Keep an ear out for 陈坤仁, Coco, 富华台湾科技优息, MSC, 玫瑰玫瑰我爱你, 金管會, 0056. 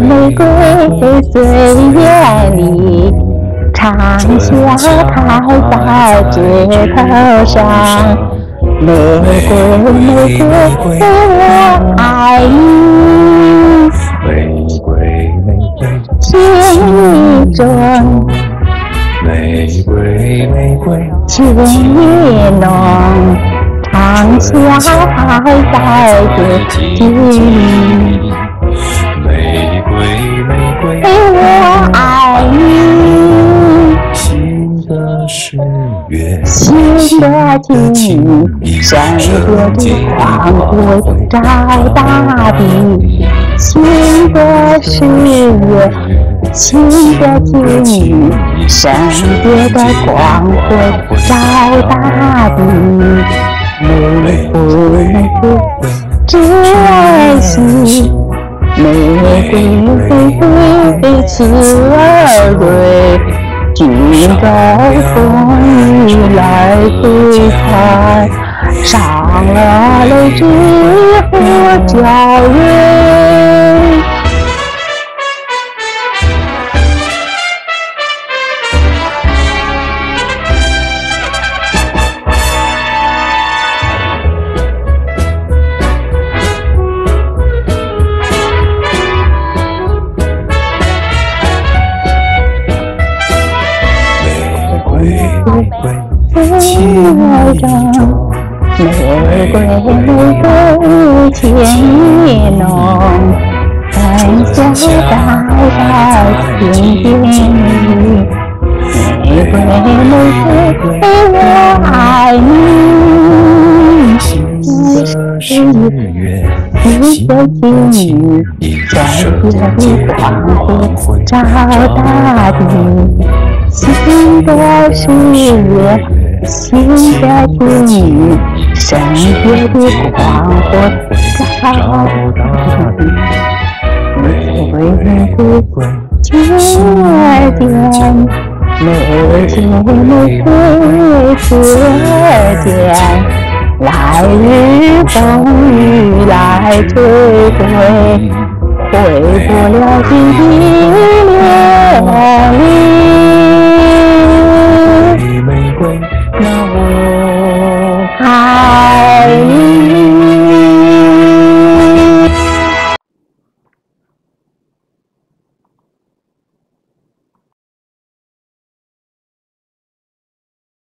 玫瑰夜里，长夏开在枝头上。玫瑰，我爱你。玫瑰，心中。玫瑰，情意浓。长夏开在枝头里，玫瑰，我爱你。新的十月，新的情，山河的黄昏照大地。新的十月，新的情，山河的黄昏照大地。玫瑰，只爱惜。玫瑰，刺儿蕊，君高风雨来不开，上了枝头娇蕊。玫瑰，情意浓，长夏开在枝头里。玫瑰，我爱你。10月，新的情，山河的黄昏照大地。新的10月。新的情，山河的黄昏照大地。玫瑰，亲爱的，玫瑰，思念，来日风雨来追回，回不了的恋里。